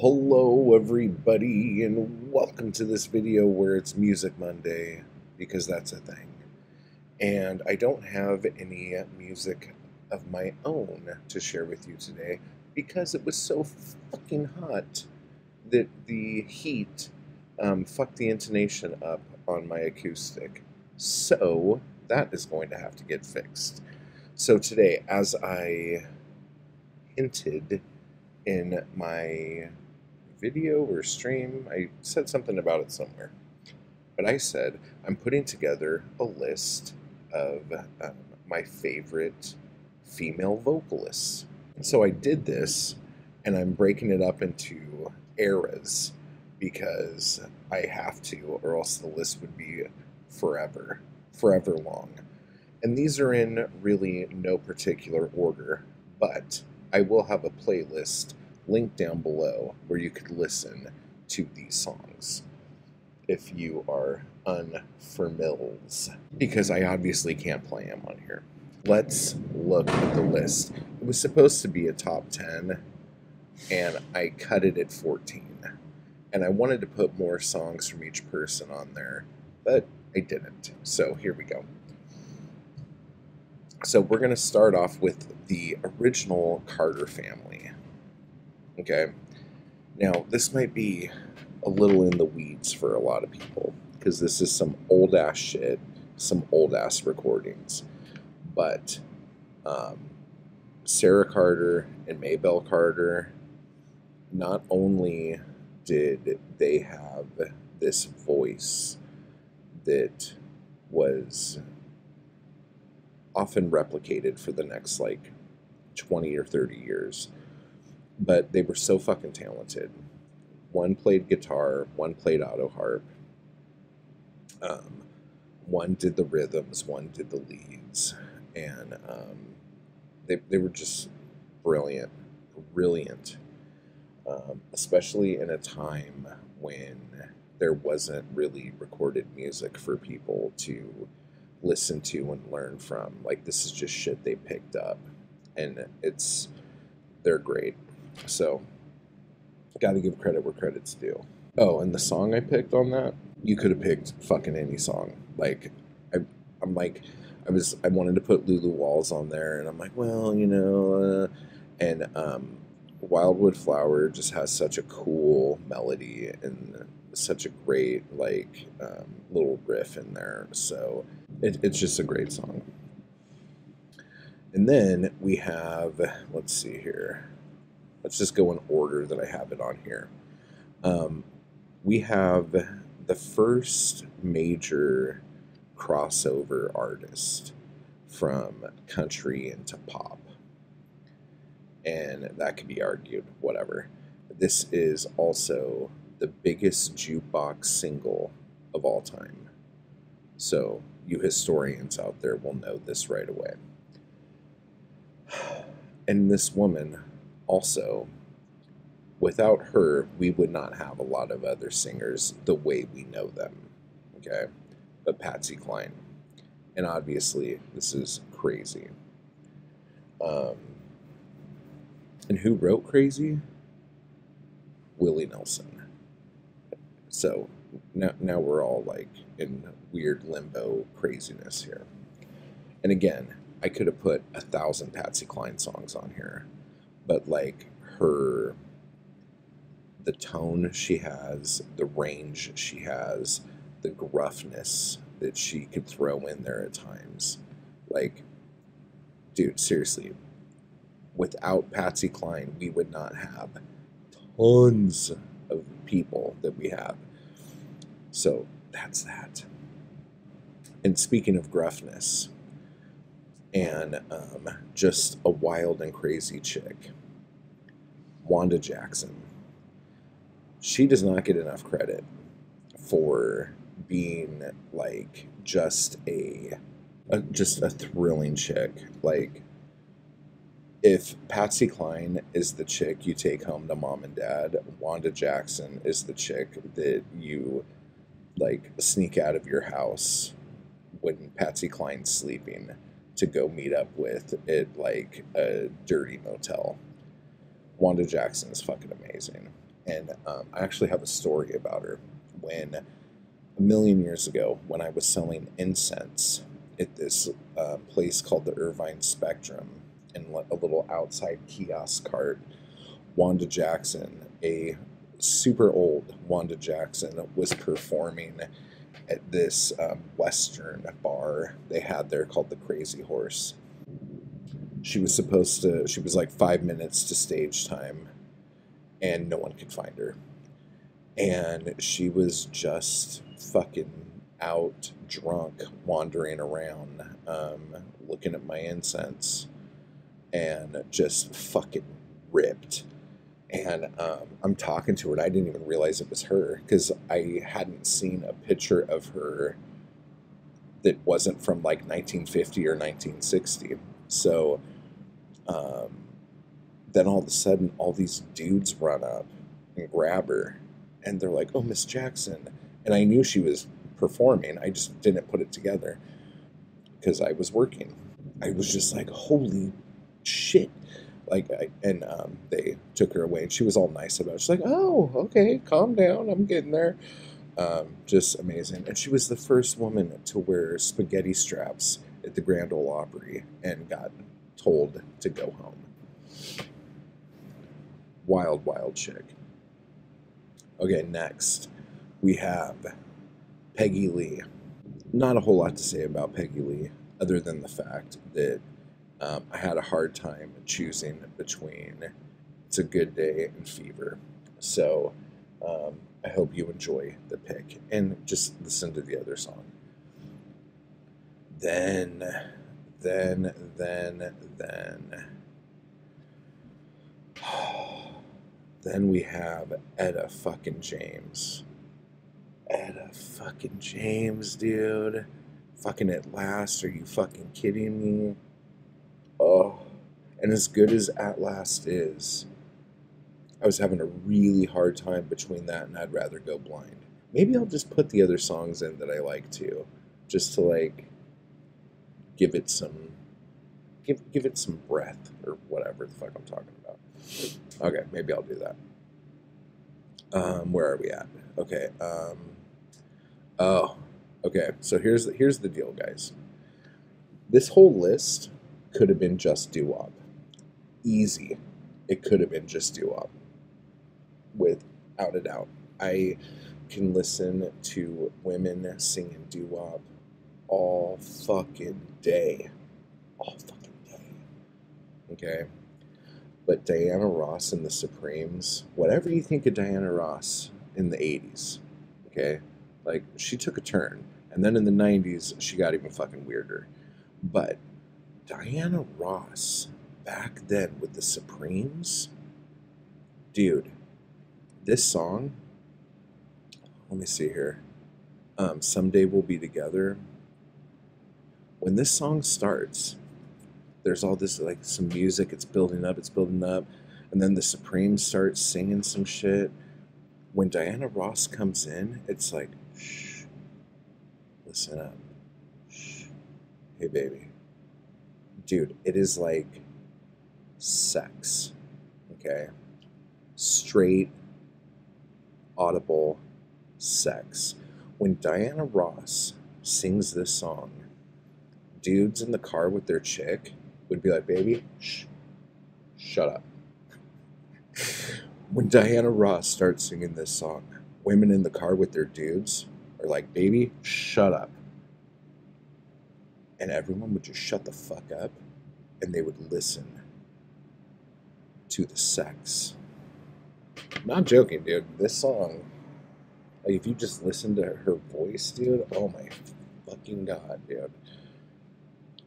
Hello everybody, and welcome to this video where it's Music Monday, because that's a thing. And I don't have any music of my own to share with you today, because it was so fucking hot that the heat fucked the intonation up on my acoustic. So that is going to have to get fixed. So today, as I hinted in my video or stream, I said something about it somewhere, but I said I'm putting together a list of my favorite female vocalists. And so I did this, and I'm breaking it up into eras because I have to, or else the list would be forever long. And these are in really no particular order, but I will have a playlist linked down below where you could listen to these songs if you are unfamils, because I obviously can't play them on here. Let's look at the list. It was supposed to be a top 10, and I cut it at 14. And I wanted to put more songs from each person on there, but I didn't. So here we go. So we're going to start off with the original Carter Family. Okay, now this might be a little in the weeds for a lot of people, because this is some old-ass shit, some old-ass recordings. But Sarah Carter and Maybelle Carter, not only did they have this voice that was often replicated for the next, like, 20 or 30 years, but they were so fucking talented. One played guitar, one played auto harp, one did the rhythms, one did the leads, and they were just brilliant, especially in a time when there wasn't really recorded music for people to listen to and learn from. Like, this is just shit they picked up, and they're great. So, gotta give credit where credit's due. Oh, and the song I picked on that, you could have picked fucking any song. Like, I wanted to put Lulu Walls on there, and I'm like, well, you know, Wildwood Flower just has such a cool melody and such a great, like, little riff in there. So it's just a great song. And then we have, let's see here. Let's just go in order that I have it on here. We have the first major crossover artist from country into pop. And that could be argued, whatever. This is also the biggest jukebox single of all time. So you historians out there will know this right away. And this woman also, without her, we would not have a lot of other singers the way we know them, okay? But Patsy Cline. And obviously, this is Crazy. And who wrote Crazy? Willie Nelson. So now we're all, like, in weird limbo craziness here. And again, I could have put 1,000 Patsy Cline songs on here, but, like, the tone she has, the range she has, the gruffness that she could throw in there at times. Like, dude, seriously, without Patsy Cline, we would not have tons of people that we have. So that's that. And speaking of gruffness and just a wild and crazy chick, Wanda Jackson. She does not get enough credit for being, like, just a thrilling chick. Like, if Patsy Cline is the chick you take home to mom and dad, Wanda Jackson is the chick that you, like, sneak out of your house when Patsy Cline's sleeping to go meet up with at, like, a dirty motel. Wanda Jackson is fucking amazing. And I actually have a story about her. When a million years ago, when I was selling incense at this place called the Irvine Spectrum, in a little outside kiosk cart, Wanda Jackson, a super old Wanda Jackson, was performing at this Western bar they had there called the Crazy Horse. She was like 5 minutes to stage time, and no one could find her. And she was just fucking out drunk, wandering around, looking at my incense, and just fucking ripped. And I'm talking to her, and I didn't even realize it was her, because I hadn't seen a picture of her that wasn't from like 1950 or 1960. So then all of a sudden, all these dudes run up and grab her, and they're like, "Oh, Miss Jackson." And I knew she was performing. I just didn't put it together because I was working. I was just like, holy shit. Like, they took her away, and she was all nice about it. She's like, "Oh, okay, calm down. I'm getting there." Just amazing. And she was the first woman to wear spaghetti straps at the Grand Ole Opry and got told to go home. Wild, wild chick. Okay, next we have Peggy Lee. Not a whole lot to say about Peggy Lee, other than the fact that I had a hard time choosing between It's a Good Day and Fever. So I hope you enjoy the pick, and just listen to the other song. Then we have Etta fucking James. Etta fucking James, dude. Fucking At Last. Are you fucking kidding me? Oh, and as good as At Last is, I was having a really hard time between that and I'd Rather Go Blind. Maybe I'll just put the other songs in that I like too, just to like give it some breath, or whatever the fuck I'm talking about. Okay, maybe I'll do that. Where are we at? Okay. Oh, okay. So here's the deal, guys. This whole list could have been just doo-wop. Easy. It could have been just doo-wop. Without a doubt. I can listen to women singing doo-wop all fucking day. All fucking day. Okay? But Diana Ross and the Supremes, whatever you think of Diana Ross in the 80s, okay? Like, she took a turn. And then in the 90s, she got even fucking weirder. But Diana Ross back then with the Supremes, dude, this song, let me see here, Someday We'll Be Together, when this song starts, there's all this, like, some music, it's building up, and then the Supremes start singing some shit. When Diana Ross comes in, it's like, shh, listen up, shh, hey baby. Dude, it is like sex, okay? Straight, audible sex. When Diana Ross sings this song, dudes in the car with their chick would be like, "Baby, shh, shut up." When Diana Ross starts singing this song, women in the car with their dudes are like, "Baby, shut up." And everyone would just shut the fuck up, and they would listen to the sex. I'm not joking, dude. This song, like, if you just listen to her voice, dude, oh my fucking god, dude.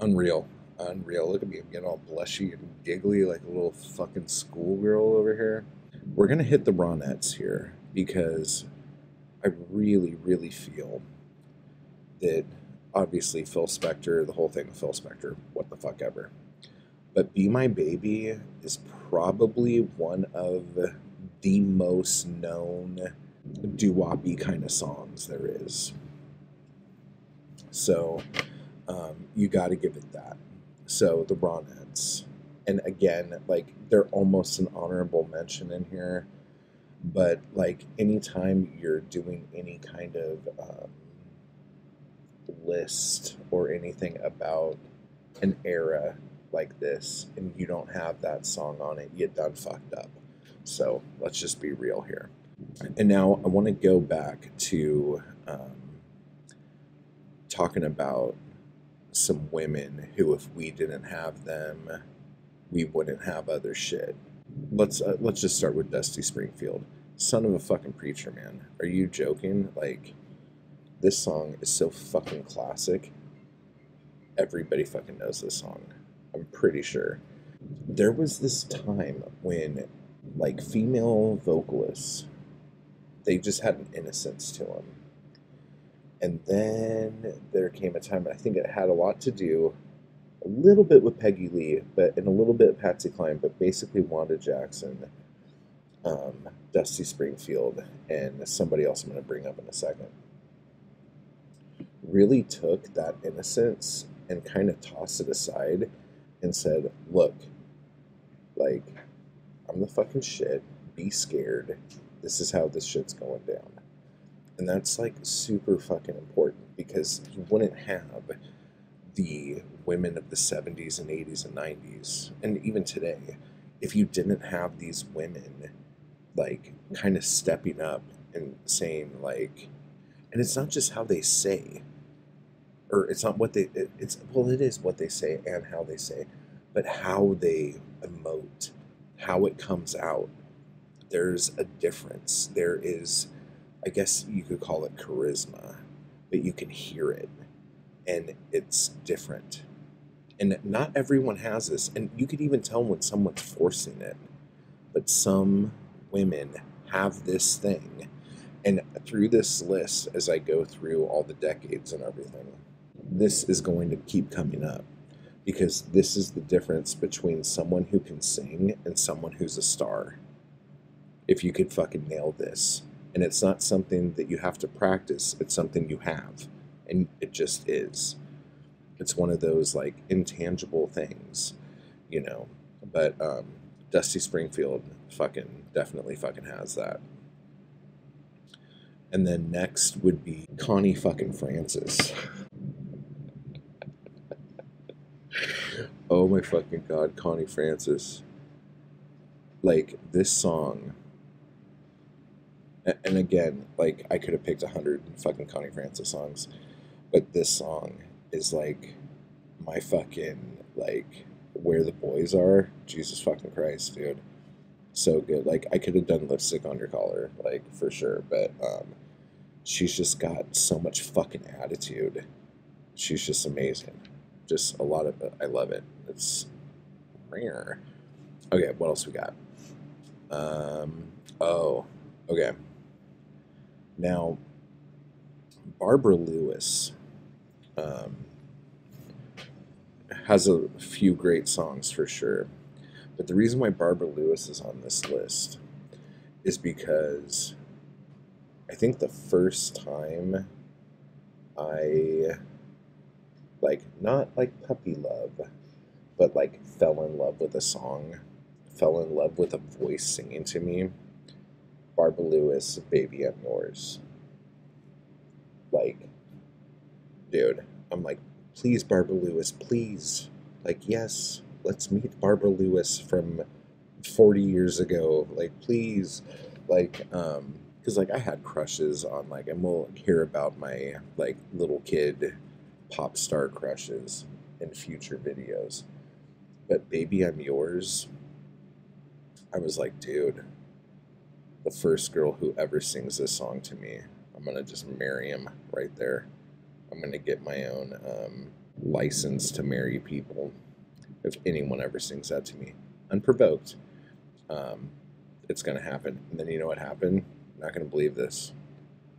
Unreal. Unreal. Look at me. I'm getting all blushy and giggly like a little fucking schoolgirl over here. We're going to hit the Ronettes here, because I really, really feel that, obviously, Phil Spector, the whole thing with Phil Spector, what the fuck ever. But Be My Baby is probably one of the most known doo-wop-y kind of songs there is. So you got to give it that. So the Ronettes. And again, like, they're almost an honorable mention in here. But like anytime you're doing any kind of list or anything about an era like this, and you don't have that song on it, you done fucked up. So let's just be real here. And now I want to go back to talking about some women who, if we didn't have them, we wouldn't have other shit. Let's just start with Dusty Springfield. Son of a fucking preacher, man. Are you joking? Like, this song is so fucking classic. Everybody fucking knows this song. I'm pretty sure. There was this time when, like, female vocalists, they just had an innocence to them. And then there came a time, and I think it had a lot to do a little bit with Peggy Lee, but and a little bit Patsy Cline, but basically Wanda Jackson, Dusty Springfield, and somebody else I'm going to bring up in a second, really took that innocence and kind of tossed it aside and said, look, like, I'm the fucking shit. Be scared. This is how this shit's going down. And that's, like, super fucking important, because you wouldn't have the women of the 70s and 80s and 90s, and even today, if you didn't have these women, like, kind of stepping up and saying, like, and it's not just how they say, or it's not what they, it's, well, it is what they say and how they say, but how they emote, how it comes out. There's a difference. There is, I guess you could call it charisma, but you can hear it, and it's different. And not everyone has this, and you could even tell when someone's forcing it, but some women have this thing. And through this list, as I go through all the decades and everything, this is going to keep coming up, because this is the difference between someone who can sing and someone who's a star. If you could fucking nail this. And it's not something that you have to practice, it's something you have. And it just is. It's one of those, like, intangible things, you know. But Dusty Springfield definitely has that. And then next would be Connie fucking Francis. Oh my fucking god, Connie Francis. Like, this song. And again, like, I could have picked 100 fucking Connie Francis songs, but this song is, like, my fucking, like, where the boys are. Jesus fucking Christ, dude. So good. Like, I could have done Lipstick on Your Collar, like, for sure, but she's just got so much fucking attitude. She's just amazing. Just a lot of it. I love it. It's rare. Okay, what else we got? Oh, okay. Now, Barbara Lewis has a few great songs for sure, but the reason why Barbara Lewis is on this list is because I think the first time I, like, not like puppy love, but like fell in love with a song, fell in love with a voice singing to me, Barbara Lewis, Baby I'm Yours. Like, dude, I'm like, please, Barbara Lewis, please. Like, yes, let's meet Barbara Lewis from 40 years ago. Like, please. Like, because, like, I had crushes on, like, and we'll hear about my, like, little kid pop star crushes in future videos. But Baby I'm Yours, I was like, dude, the first girl who ever sings this song to me, I'm going to just marry him right there. I'm going to get my own license to marry people if anyone ever sings that to me. Unprovoked. It's going to happen. And then you know what happened? I'm not going to believe this.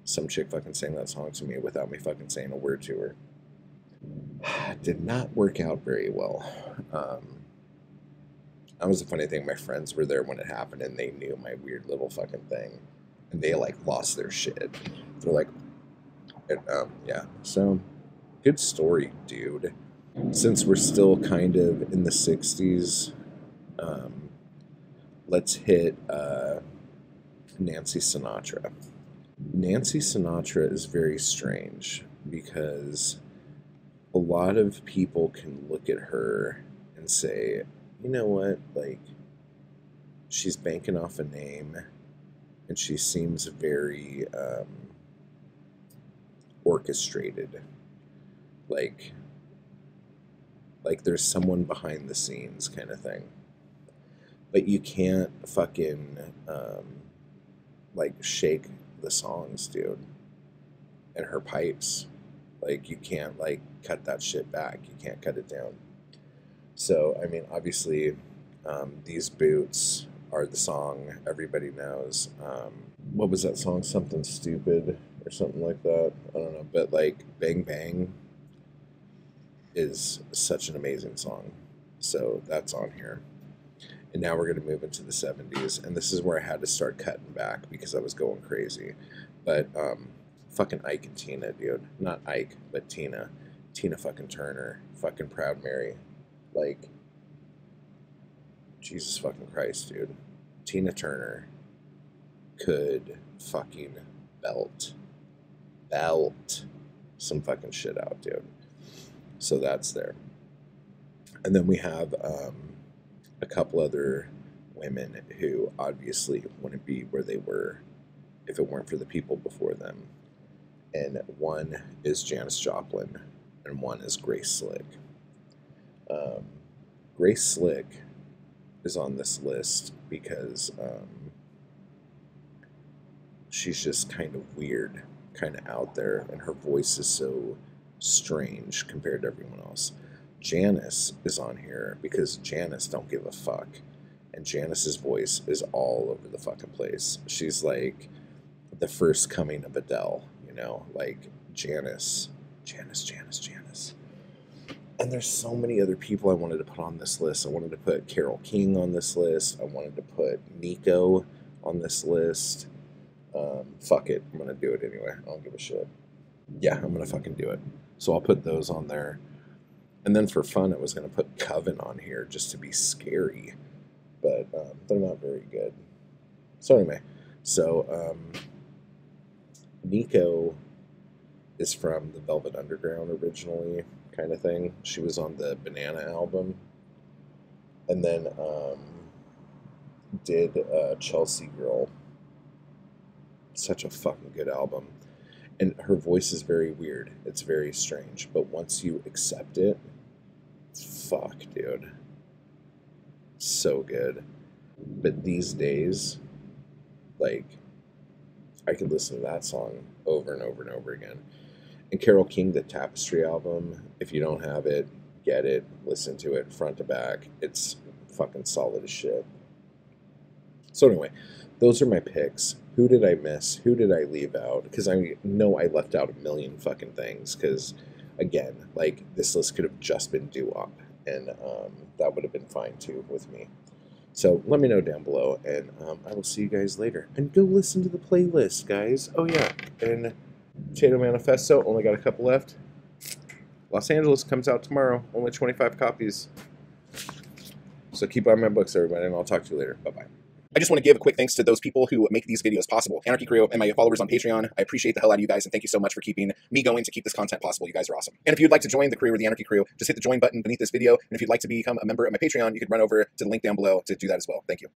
Some chick fucking sang that song to me without me fucking saying a word to her. Did not work out very well. That was the funny thing. My friends were there when it happened, and they knew my weird little fucking thing, and they, like, lost their shit. They're like, yeah. So, good story, dude. Since we're still kind of in the 60s, let's hit Nancy Sinatra. Nancy Sinatra is very strange because a lot of people can look at her and say, you know what, like, she's banking off a name and she seems very orchestrated. Like there's someone behind the scenes kind of thing. But you can't fucking, shake the songs, dude. And her pipes. Like, you can't, like, cut that shit back. You can't cut it down. So, I mean, obviously, These Boots are the song everybody knows. What was that song? Something Stupid or something like that. I don't know. But, like, Bang Bang is such an amazing song. So, that's on here. And now we're going to move into the 70s. And this is where I had to start cutting back because I was going crazy. But fucking Ike and Tina, dude. Not Ike, but Tina. Tina fucking Turner. Fucking Proud Mary. Like, Jesus fucking Christ, dude. Tina Turner could fucking belt some fucking shit out, dude. So that's there. And then we have a couple other women who obviously wouldn't be where they were if it weren't for the people before them. And one is Janis Joplin, and one is Grace Slick. Grace Slick is on this list because she's just kind of weird, kind of out there, and her voice is so strange compared to everyone else. Janis is on here because Janis don't give a fuck, and Janis's voice is all over the fucking place. She's like the first coming of Adele, you know, like Janis. And there's so many other people I wanted to put on this list. I wanted to put Carole King on this list. I wanted to put Nico on this list. Fuck it, I'm gonna do it anyway. I don't give a shit. Yeah, I'm gonna fucking do it. So I'll put those on there. And then for fun, I was going to put Coven on here just to be scary. But they're not very good. So anyway, Nico is from the Velvet Underground originally, kind of thing. She was on the Banana album. And then did Chelsea Girl. Such a fucking good album. And her voice is very weird. It's very strange. But once you accept it, fuck, dude. So good. But these days, like, I could listen to that song over and over and over again. And Carole King, the Tapestry album, if you don't have it, get it, listen to it, front to back. It's fucking solid as shit. So anyway, those are my picks. Who did I miss? Who did I leave out? Because I know I left out a million fucking things. Because, again, like, this list could have just been doo-wop. And that would have been fine, too, with me. So let me know down below. And I will see you guys later. And go listen to the playlist, guys. Oh, yeah. And Chato Manifesto, only got a couple left. Los Angeles comes out tomorrow. Only 25 copies. So keep buying my books, everybody. And I'll talk to you later. Bye-bye. I just want to give a quick thanks to those people who make these videos possible. Anarchy Crew and my followers on Patreon. I appreciate the hell out of you guys, and thank you so much for keeping me going to keep this content possible. You guys are awesome. And if you'd like to join the crew or the Anarchy Crew, just hit the join button beneath this video. And if you'd like to become a member of my Patreon, you could run over to the link down below to do that as well. Thank you.